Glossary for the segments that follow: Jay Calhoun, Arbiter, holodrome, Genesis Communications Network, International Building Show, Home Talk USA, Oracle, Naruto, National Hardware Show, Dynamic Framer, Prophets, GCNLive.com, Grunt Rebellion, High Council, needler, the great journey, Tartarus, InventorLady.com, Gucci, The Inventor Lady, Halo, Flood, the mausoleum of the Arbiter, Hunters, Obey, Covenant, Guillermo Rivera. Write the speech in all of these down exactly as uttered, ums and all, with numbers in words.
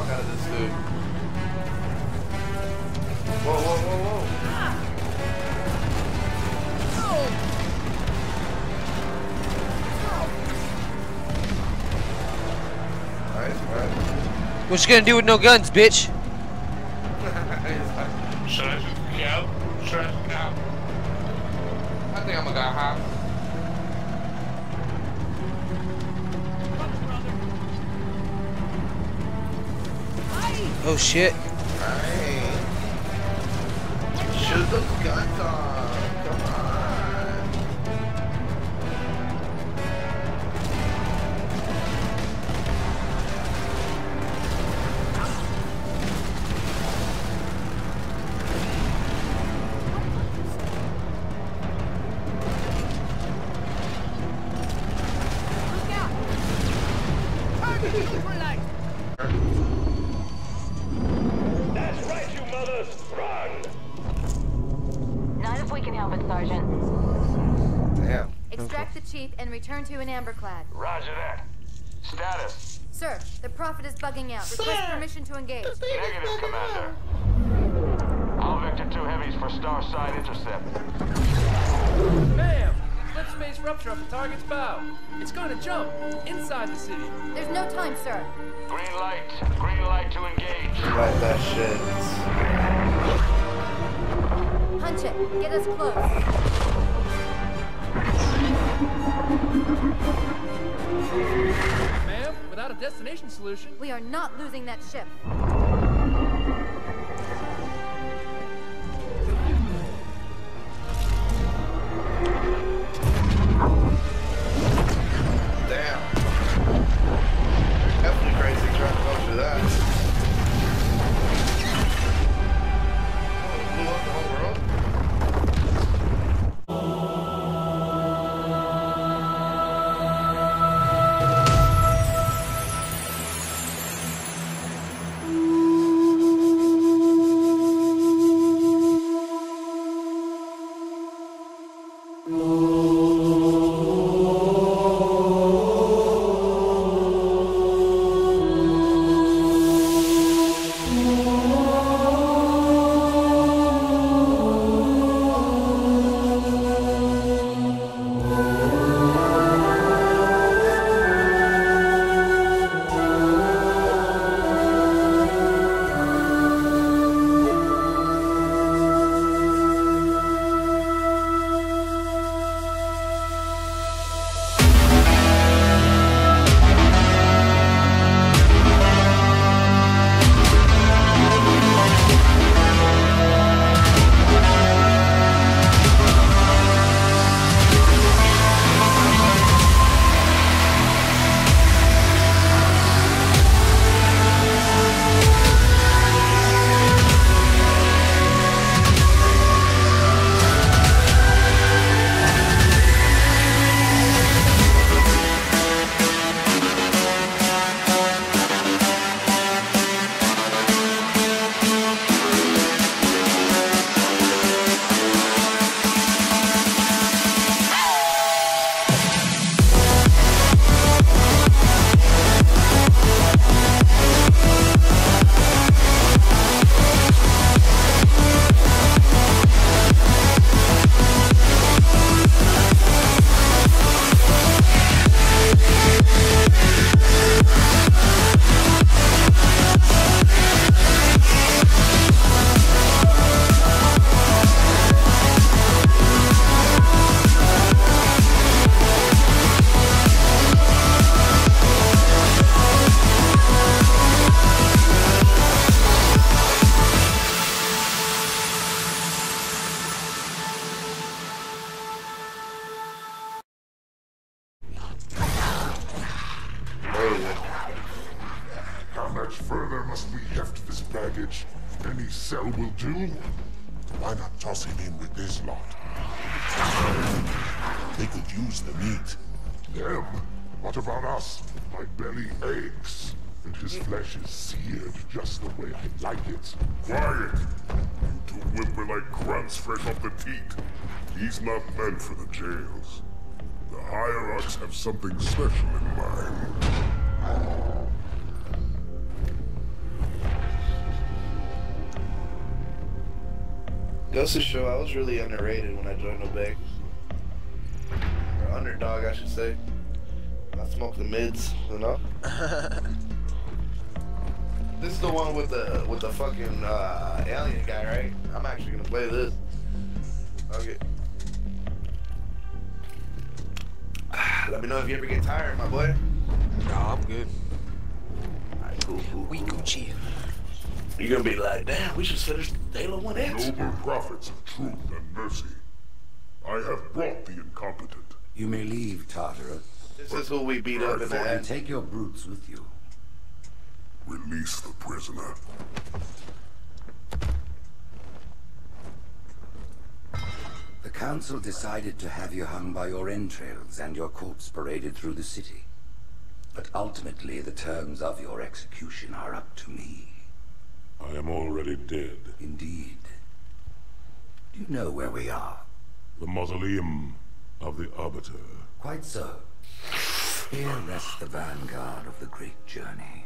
fuck out of this dude. Whoa, whoa, whoa, whoa. Nice, right. What you gonna do with no guns, bitch? Should I just go? Should I just go? I think I'm gonna go hop. Oh shit. Alright. Shoot those guns off. Come Return to an amberclad. Roger that. Status. Sir, the Prophet is bugging out. Request Sir. permission to engage. Negative, Commander. Out. All Vector two heavies for star side intercept. Ma'am! Slip space rupture up the target's bow. It's going to jump inside the city. There's no time, sir. Green light. Green light to engage. Right, that shit. Punch it. Get us close. Ma'am, without a destination solution, we are not losing that ship. Damn. Definitely crazy trying to go through that. Oh, blew up the whole world. Something special in mind. Goes to show I was really underrated when I joined Obey. Or underdog, I should say. I smoked the mids, you know? This is the one with the with the fucking uh, alien guy, right? I'm actually gonna play this. Okay. Let me know if you ever get tired, my boy. No, I'm good. Alright, cool, cool. We Gucci. You're gonna be like, damn, we should finish Halo one answer. Noble prophets of truth and mercy, I have brought the incompetent. You may leave, Tartarus. This is who we beat up in the head. Take your brutes with you. Release the prisoner. The council decided to have you hung by your entrails and your corpse paraded through the city. But ultimately, the terms of your execution are up to me. I am already dead. Indeed. Do you know where we are? The mausoleum of the Arbiter. Quite so. Here rests the vanguard of the great journey.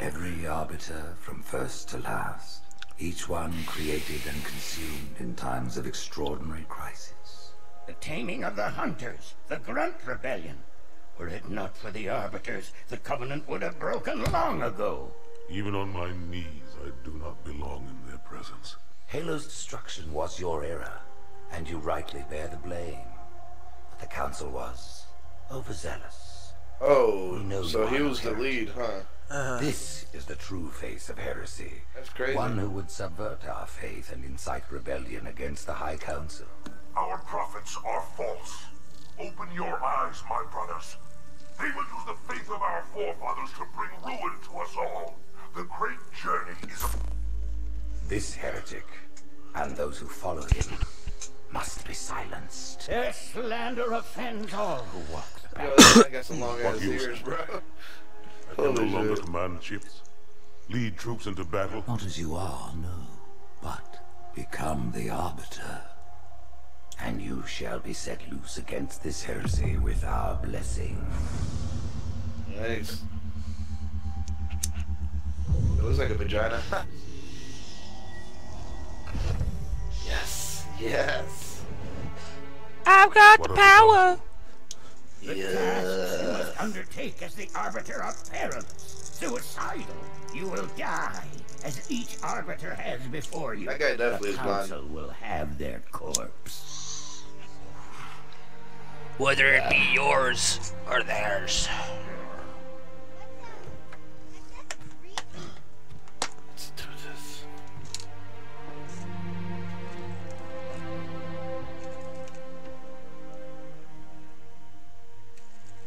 Every Arbiter, from first to last, each one created and consumed in times of extraordinary crisis. The taming of the Hunters, the Grunt Rebellion. Were it not for the Arbiters, the Covenant would have broken long ago. Even on my knees, I do not belong in their presence. Halo's destruction was your error, and you rightly bear the blame. But the Council was overzealous. Oh, so he was the lead, huh? Uh-huh. This is the true face of heresy. That's crazy. One who would subvert our faith and incite rebellion against the High Council. Our prophets are false. Open your eyes, my brothers. They would use the faith of our forefathers to bring ruin to us all. The great journey is a... This heretic, and those who follow him, must be silenced. Their slander offends all who walk the path. I guess a long ass ears, bro. I can no longer command ships, lead troops into battle. Not as you are, no, but become the Arbiter. And you shall be set loose against this heresy with our blessing. Nice. It looks like a vagina. Yes. Yes. I've got what the power. The yeah. task you must undertake as the Arbiter are perilous, suicidal. You will die, as each Arbiter has before you. That guy definitely is blind. The Council will have their corpse. Whether yeah. it be yours or theirs. Let's do this.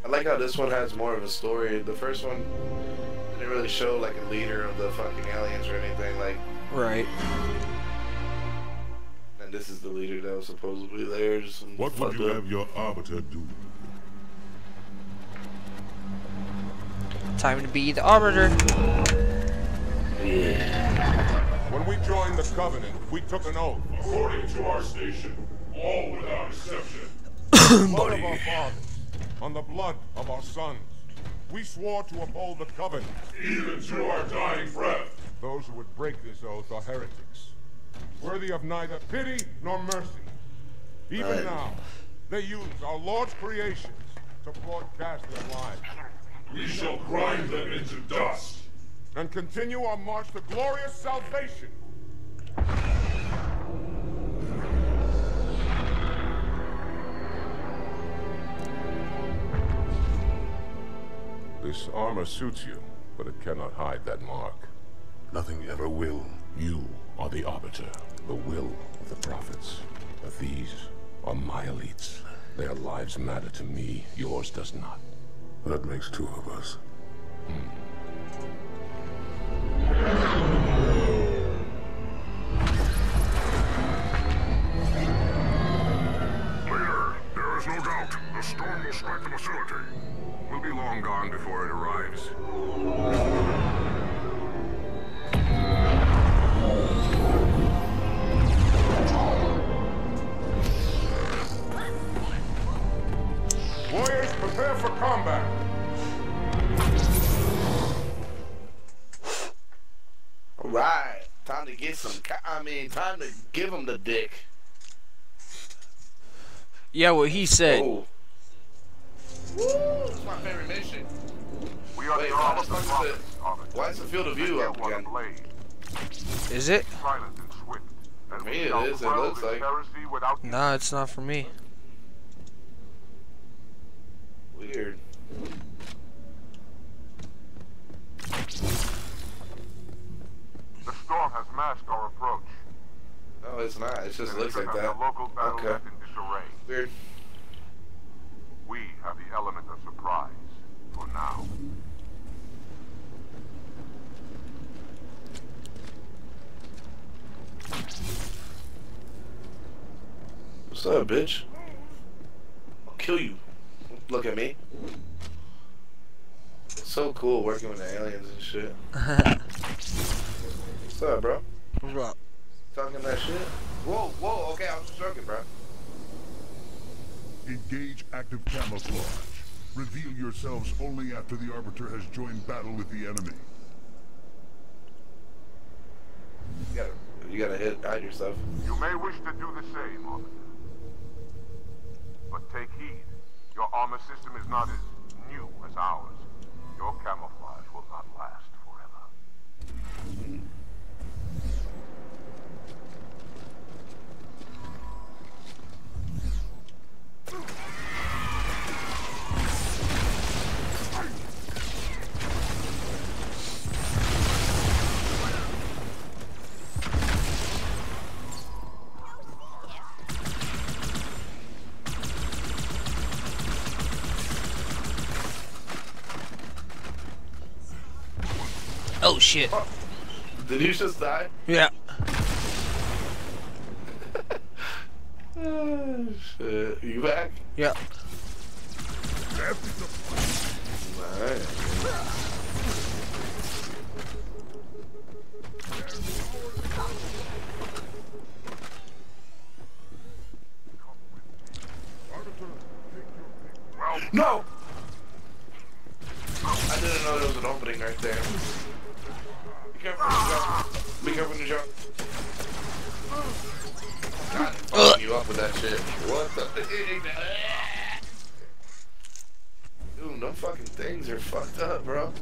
I like how this one has more of a story. The first one didn't really show like a leader of the fucking aliens or anything, like. Right. And this is the leader that was supposedly there. Just what would you up. have your Arbiter do? Time to be the Arbiter. Yeah. When we joined the Covenant, we took an oath. According to our station, all without exception. Blood of our fathers, on the blood of our sons. We swore to uphold the Covenant. Even to our dying breath. Those who would break this oath are heretics, worthy of neither pity nor mercy. Even right. now, they use our Lord's creations to broadcast their lives. We shall grind them into dust. And continue our march to glorious salvation. This armor suits you, but it cannot hide that mark. Nothing ever will. You are the Arbiter, the will of the Prophets. But these are my elites. Their lives matter to me, yours does not. That makes two of us. Hmm. Later, there is no doubt the storm will strike the facility. We'll be long gone before it arrives. Warriors, prepare for combat! All right. Time to get some. I mean, time to give him the dick. Yeah, well, he said. Oh. Woo! This is my favorite mission. We are Wait, the Arbiter. Why is the field of view up again? Is it? For me it is, it looks like. Nah, it's not for me. Weird. The storm has masked our approach. No, it's not. It just looks like that. Okay. Weird. We have the element of surprise for now. What's up, bitch? I'll kill you. Look at me. It's so cool working with the aliens and shit. What's up, bro? What's up? Talking that shit? Whoa, whoa, okay, I was just joking, bro. Engage active camouflage. Reveal yourselves only after the Arbiter has joined battle with the enemy. You gotta, you gotta hit, hide yourself. You may wish to do the same, Arbiter. But take heed. Your armor system is not as new as ours. Your camouflage will not last forever. Mm. Oh shit. Oh. Did you just die? Yeah. Oh shit. You back? Yeah. Alright. No! I didn't know there was an opening right there. Be careful, be careful when you jump. God, fucking uh. you up with that shit. What the? Dude, them fucking things are fucked up, bro.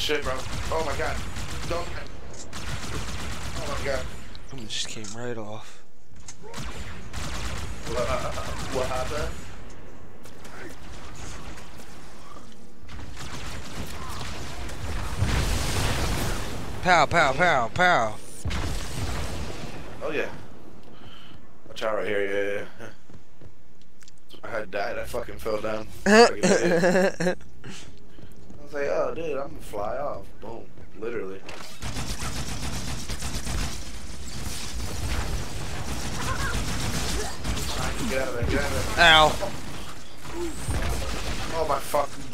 Shit, bro. Oh my god. Don't. Oh my god. It just came right off. What, uh, what happened? Pow, pow, pow, pow. Oh yeah. Watch out right here, yeah, yeah. I died, I fucking fell down. Fucking say, oh dude, I'm gonna fly off. Boom. Literally. Get out of there, get out of there. Ow. Oh my fucking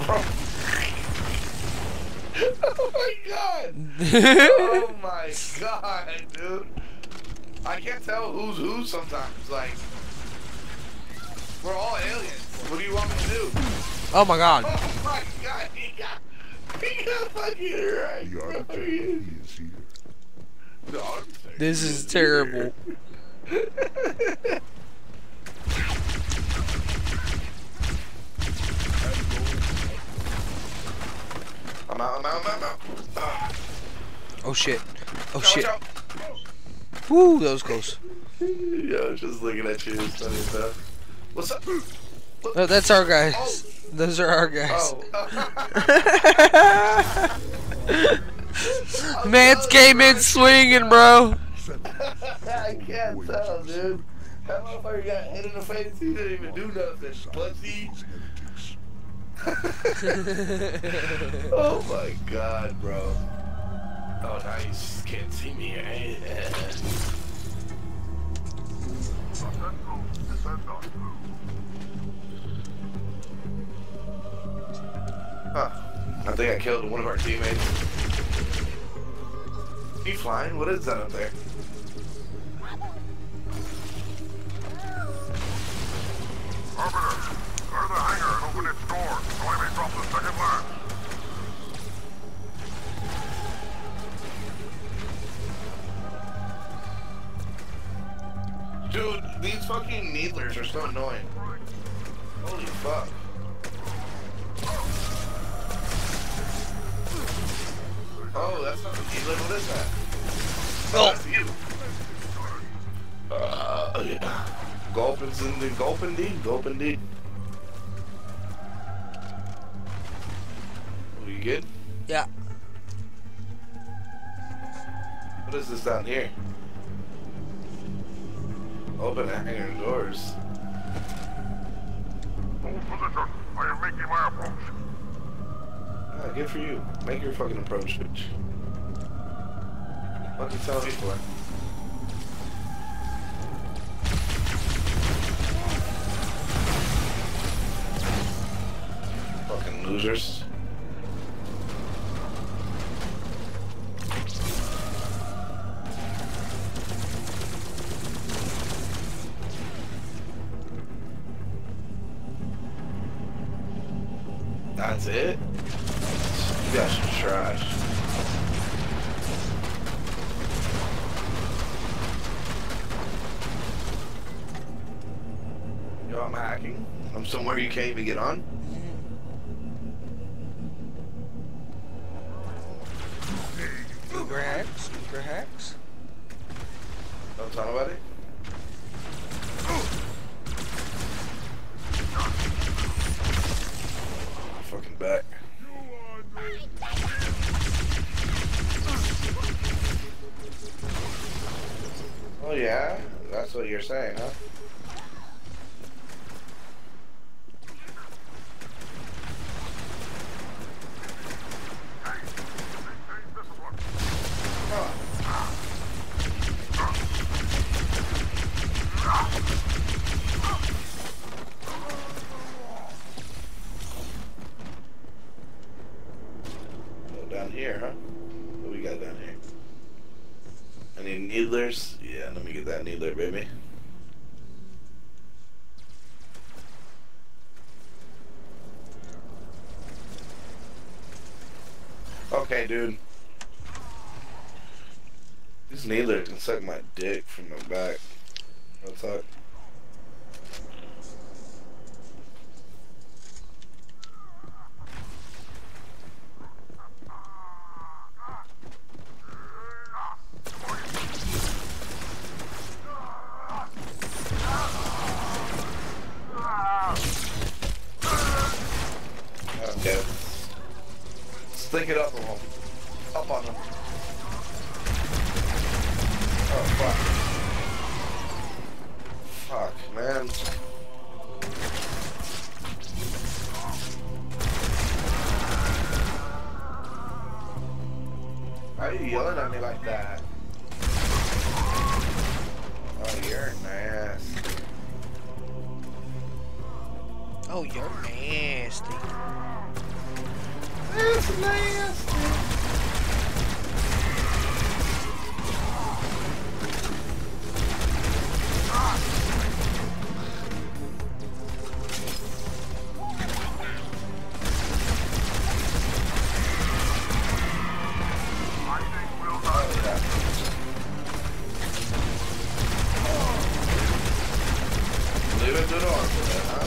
bro. Oh my god. Oh my god, dude. I can't tell who's who sometimes. Like, we're all aliens. What do you want me to do? Oh my god. Oh my god, he got he got fucking right. The Arbiter is here. The Arbiter this is, is terrible. I'm out, I'm out, I'm out, I'm out. Oh shit. Oh shit. Woo, that was close. Yeah, I was just looking at you. Funny stuff. What's up? Oh, that's our guys. Oh. Those are our guys. Oh. Mance came in swinging, bro. I can't tell, dude. That motherfucker got hit in the face. He didn't even do nothing. Pussy. Oh my god, bro. Oh, now you just can't see me. Huh. I think I killed one of our teammates. Are you flying? What is that up there? Arbiter, go to the hangar and open its door so I may drop the second lap. Dude, these fucking needlers are so annoying. Holy fuck. Oh, that's not the needler. What is that? Oh, that's you. Uh, yeah. Gulp is in the gulp indeed. Gulp indeed. Oh, you good? Yeah. What is this down here? Open the hangar doors. Hold position. I am making my approach. Ah, good for you. Make your fucking approach, bitch. What the fuck are you telling me for? Fucking losers. That's it? You guys are trash. Yo, I'm hacking. I'm somewhere you can't even get on. Uber hacks, Uber hacks. Don't talk about it. Oh, fucking back. Oh yeah, that's what you're saying, huh? Here, huh? What we got down here? Any needlers? Yeah, let me get that needler, baby. Okay, dude. This needler can suck my dick from the back. What's up? Link it up on them. Up on them. Oh, fuck. Fuck, man. Why are you yelling at me like that? Oh, you're nasty. Oh, you're nasty. That's nasty. Oh, yeah. Leave it to the arm for that, huh?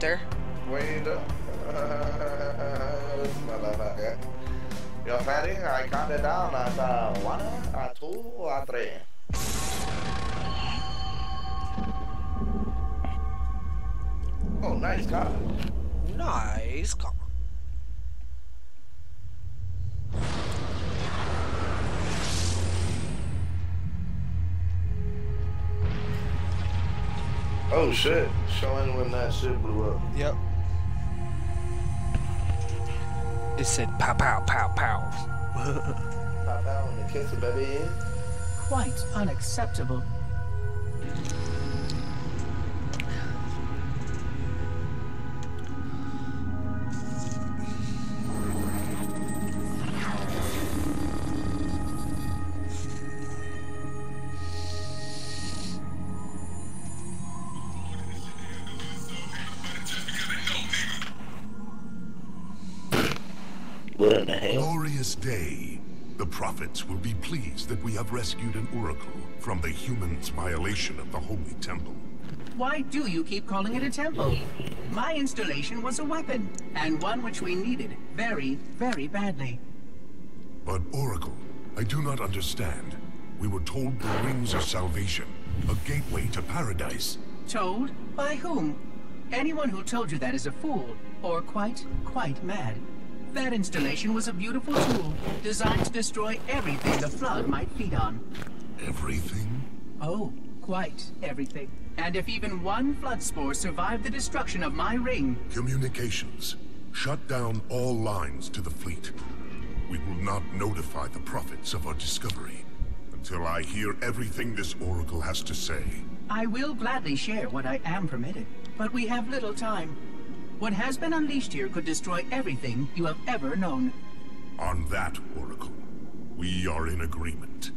There. Wait up. Yo, fatty, I got it down at uh, one, uh, two. two o a tres? Oh, nice car. Nice car. Oh shit, showing when that shit blew up. Yep. It said pow pow pow pow. Pow pow and the kiss of baby. Quite unacceptable. Day, the Prophets will be pleased that we have rescued an Oracle from the humans' violation of the Holy Temple. Why do you keep calling it a temple? My installation was a weapon, and one which we needed very, very badly. But Oracle, I do not understand. We were told the rings of salvation, a gateway to paradise. Told? By whom? Anyone who told you that is a fool, or quite, quite mad. That installation was a beautiful tool, designed to destroy everything the Flood might feed on. Everything? Oh, quite everything. And if even one Flood spore survived the destruction of my ring... Communications. Shut down all lines to the fleet. We will not notify the Prophets of our discovery until I hear everything this Oracle has to say. I will gladly share what I am permitted, but we have little time. What has been unleashed here could destroy everything you have ever known. On that, Oracle, we are in agreement.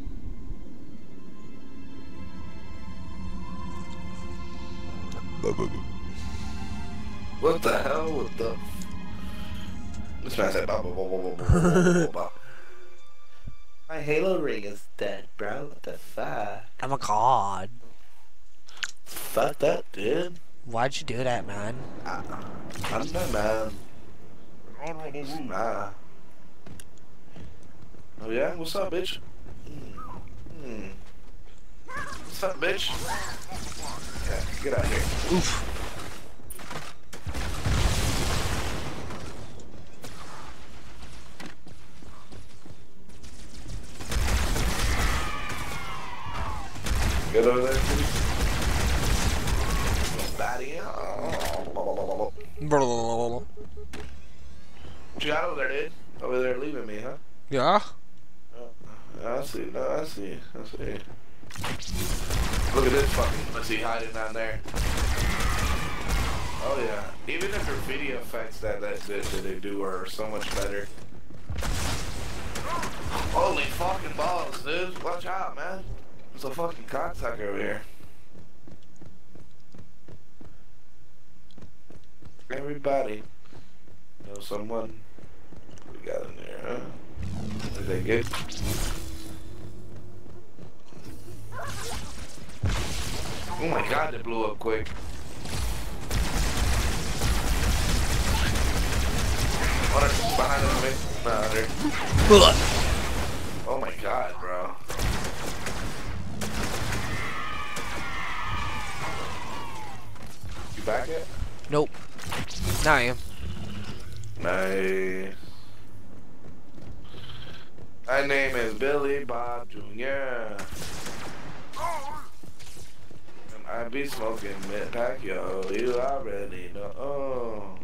What the hell? What the? This man said, "Bop, bop, bop, bop, bop." My Halo ring is dead, bro. What the fuck? Oh my god. Fuck that, dude. Why'd you do that, man? Uh, I'm not mad. I'm not. Oh yeah? What's up, bitch? Hmm. What's up, bitch? Yeah, get out of here. Oof. Get over there, please. Oh. What you got over there, dude? Over there leaving me, huh? Yeah. Oh, I see. No, I see. I see. Look at this fucking pussy hiding down there. Oh yeah. Even the graffiti effects that that that they do are so much better. Holy fucking balls, dude! Watch out, man. There's a fucking cocksucker over here. Everybody knows someone. We got in there, huh? Did they get? Oh my god, they blew up quick. What are behind me? Nah, they're... Oh my god, bro. You back yet? Nope. Now I am. Nice. My name is Billy Bob Junior And I be smoking mid pack, yo. You already know. Oh.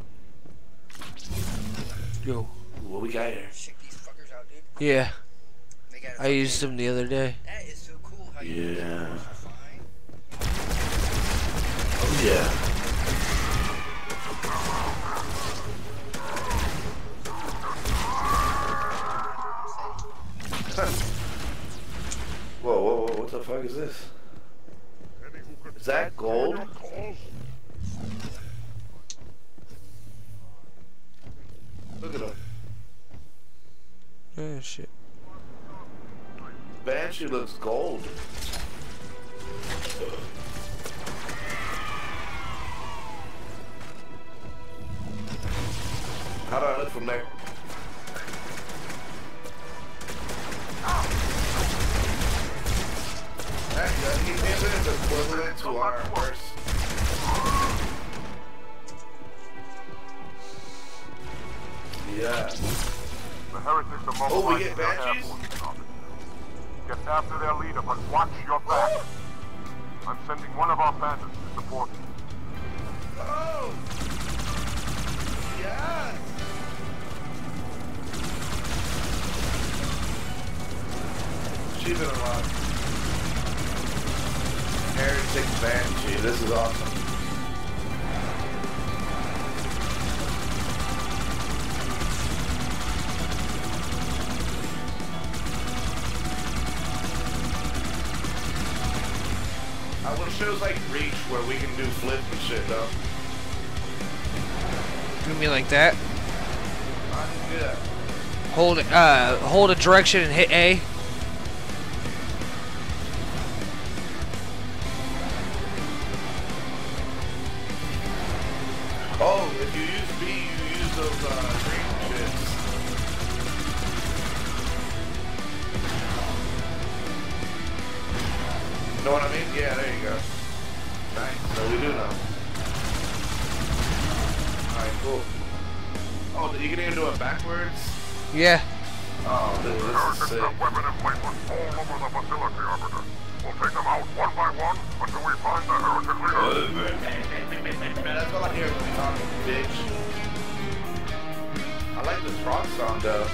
Yo. What we got here? Check these fuckers out, dude. Yeah. I used them the other day. That is so cool. How you yeah. Oh yeah. Whoa, whoa, whoa, what the fuck is this? Is that gold? Look at him. Oh shit. Banshee looks gold. How do I look from there? that he did is equivalent to our first. Yeah. Oh, we get badges? Get after their leader, but watch your back. I'm sending one of our bandits to support you. Oh! Yes! She's been alive. Heretic Banshee, this is awesome. I want shows like Reach where we can do flip and shit though. You mean like that? Yeah. Hold uh hold a direction and hit A. Oh, if you use B, you use those uh, green chips. You know what I mean? Yeah, there you go. Nice. So we do know. Alright, cool. Oh, you can even do it backwards? Yeah. Oh, dude, this is sick. Terrorists have weapon emplacements all over the facility, Arbiter. We'll take them out one by one until we find the heretic leader. Man, that's all I hear when we talk, bitch. I like this rock song, though.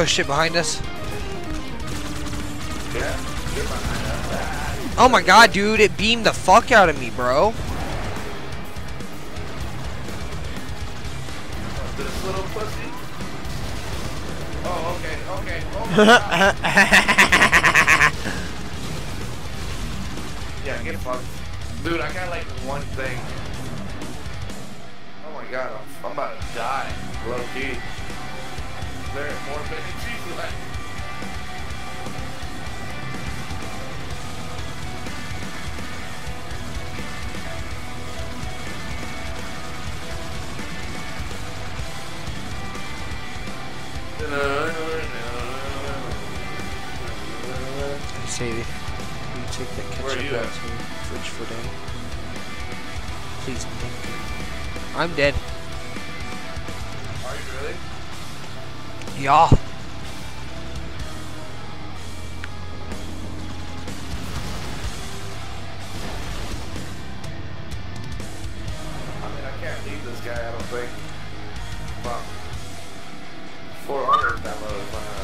Oh shit, behind us. Yeah, get behind us. Oh my god, dude, it beamed the fuck out of me, bro. This little pussy. Oh, okay, okay. Oh my god. Yeah, get fucked. Dude, I got like one thing. Oh my god, I'm, I'm about to die. Low key. There are more minions left. Sadie, will you take that ketchup out to the fridge for Daddy? Please, thank you. I'm dead. Are you really? Yeah. I mean, I can't leave this guy, I don't think. Wow. four hundred that load is behind.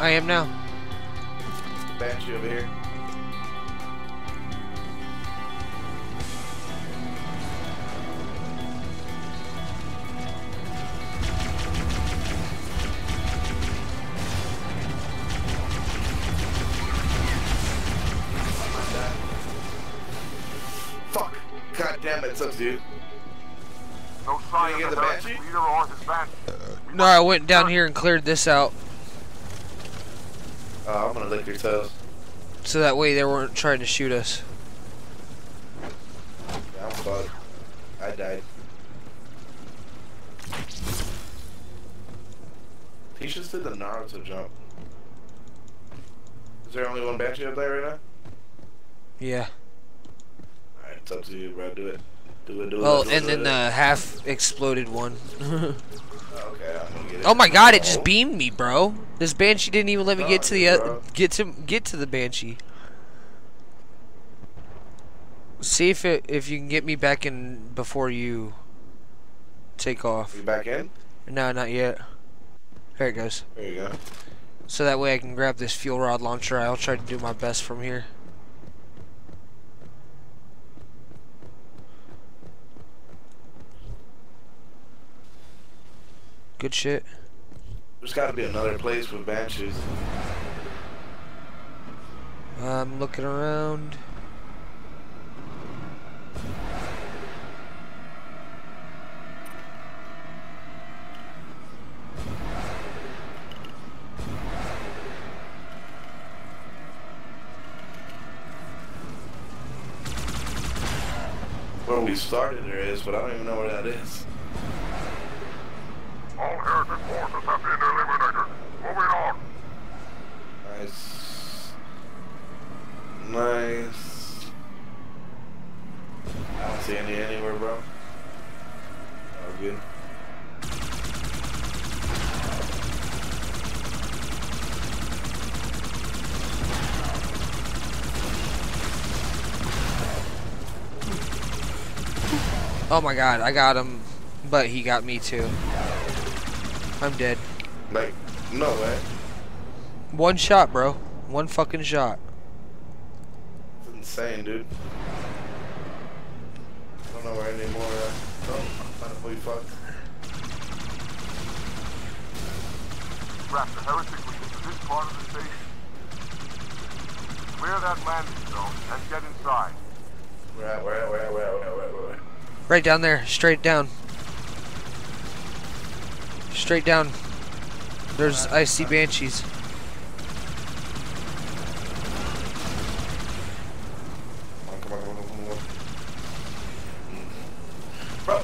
I am now. Banshee over here. Fuck! God damn it, it's up, dude. No sign of the Banshee? No, I went down here and cleared this out. Uh, I'm gonna lick your toes. So that way they weren't trying to shoot us. Yeah, I'm fucked. I died. He just did the Naruto jump. Is there only one Banshee up there right now? Yeah. Alright, it's up to you, bro. Do it. Do it, do it. Well, do it, and do then the half exploded one. Okay, I'm gonna get it. Oh my god, it just beamed me, bro. This Banshee didn't even let me get to the uh, get to get to the Banshee. See if it, if you can get me back in before you take off. You back in? No, not yet. There it goes. There you go. So that way I can grab this fuel rod launcher. I'll try to do my best from here. Good shit. There's gotta be another place with Banshees. I'm looking around. Where we started there is, but I don't even know where that is. All heretic forces have been eliminated. Moving on. Nice. Nice. I don't see any anywhere, bro. All good. Oh my god, I got him, but he got me too. I'm dead. Like, no way. One shot, bro. One fucking shot. That's insane, dude. I don't know where anymore. Oh, I'm trying to fuck. Raptor Heretic will get to this part of the station. Clear that landing zone and get inside. Where at, where at, where at, where at, where at, where at, where at? Right down there, straight down. Straight down. There's icy banshees. Come on, come on, come on, come on. Bro.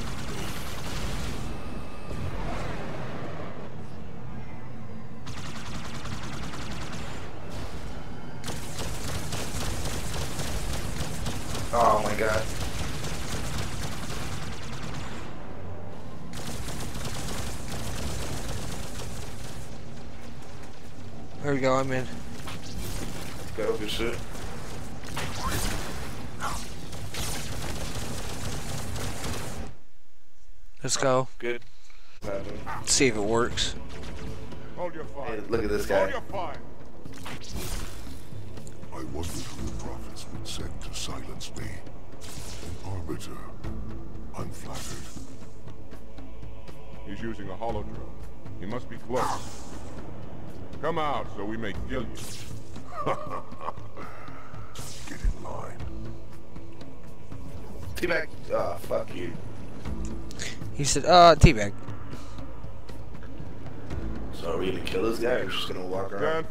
Oh my god. There we go, I'm in. Let's go, good shit. Let's go. Good. Let's see if it works. Hold your fire. Hey, look at this guy. Hold your fire. I wasn't who the prophets would send to silence me. An arbiter. Unflattered. He's using a holodrome. He must be close. Come out, so we may kill you. Get in line. Teabag. Ah, oh, fuck you. He said, uh, teabag. So are we gonna kill this guy, or are we just gonna walk around?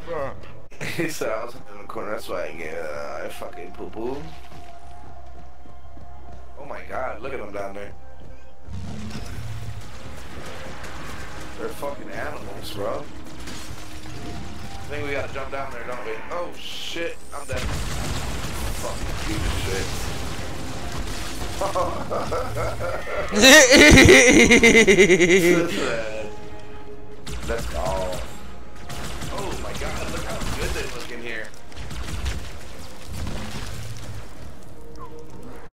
He said I was in the corner, that's why I get, uh, I fucking poo-poo. Oh my god, look at him down there. They're fucking animals, bro. I think we gotta jump down there, don't we? Oh shit, I'm dead. Fucking piece of shit. Let's go. Oh my god, look how good they look in here.